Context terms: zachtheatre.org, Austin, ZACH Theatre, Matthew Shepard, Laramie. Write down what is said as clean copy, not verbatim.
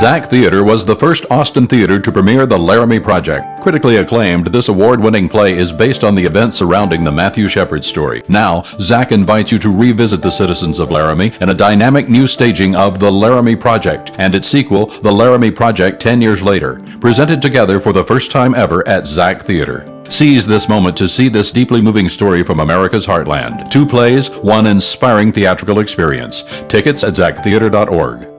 ZACH Theatre was the first Austin theater to premiere The Laramie Project. Critically acclaimed, this award-winning play is based on the events surrounding the Matthew Shepard story. Now, ZACH invites you to revisit the citizens of Laramie in a dynamic new staging of The Laramie Project and its sequel, The Laramie Project 10 Years Later, presented together for the first time ever at ZACH Theatre. Seize this moment to see this deeply moving story from America's heartland. 2 plays, 1 inspiring theatrical experience. Tickets at zachtheatre.org.